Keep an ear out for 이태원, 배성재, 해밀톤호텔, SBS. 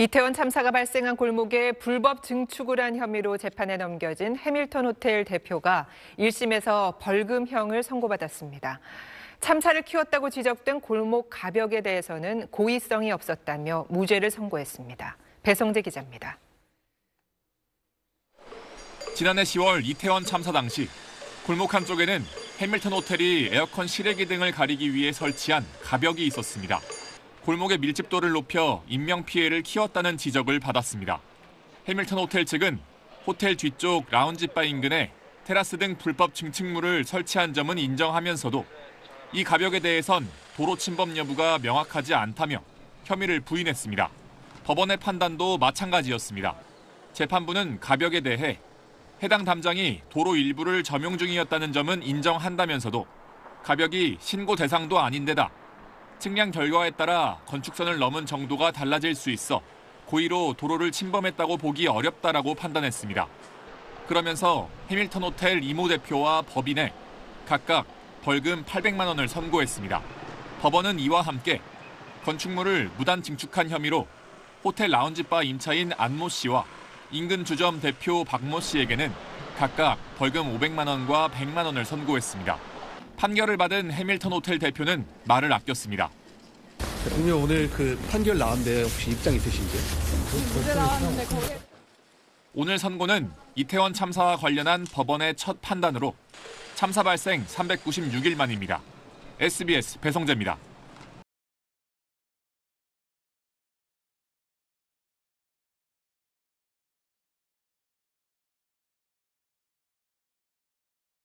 이태원 참사가 발생한 골목에 불법 증축을 한 혐의로 재판에 넘겨진 해밀톤호텔 대표가 1심에서 벌금형을 선고받았습니다. 참사를 키웠다고 지적된 골목 가벽에 대해서는 고의성이 없었다며 무죄를 선고했습니다. 배성재 기자입니다. 지난해 10월 이태원 참사 당시 골목 한쪽에는 해밀톤호텔이 에어컨 실외기 등을 가리기 위해 설치한 가벽이 있었습니다. 골목의 밀집도를 높여 인명피해를 키웠다는 지적을 받았습니다. 해밀톤호텔 측은 호텔 뒤쪽 라운지바 인근에 테라스 등 불법 증축물을 설치한 점은 인정하면서도 이 가벽에 대해선 도로 침범 여부가 명확하지 않다며 혐의를 부인했습니다. 법원의 판단도 마찬가지였습니다. 재판부는 가벽에 대해 해당 담장이 도로 일부를 점용 중이었다는 점은 인정한다면서도 가벽이 신고 대상도 아닌데다 측량 결과에 따라 건축선을 넘은 정도가 달라질 수 있어 고의로 도로를 침범했다고 보기 어렵다라고 판단했습니다. 그러면서 해밀톤호텔 이모 대표와 법인에 각각 벌금 800만 원을 선고했습니다. 법원은 이와 함께 건축물을 무단 증축한 혐의로 호텔 라운지바 임차인 안모 씨와 인근 주점 대표 박모 씨에게는 각각 벌금 500만 원과 100만 원을 선고했습니다. 판결을 받은 해밀톤호텔 대표는 말을 아꼈습니다. 대표님 오늘 판결 나왔는데 혹시 입장 있으신지? 오늘 선고는 이태원 참사와 관련한 법원의 첫 판단으로 참사 발생 396일 만입니다. SBS 배성재입니다.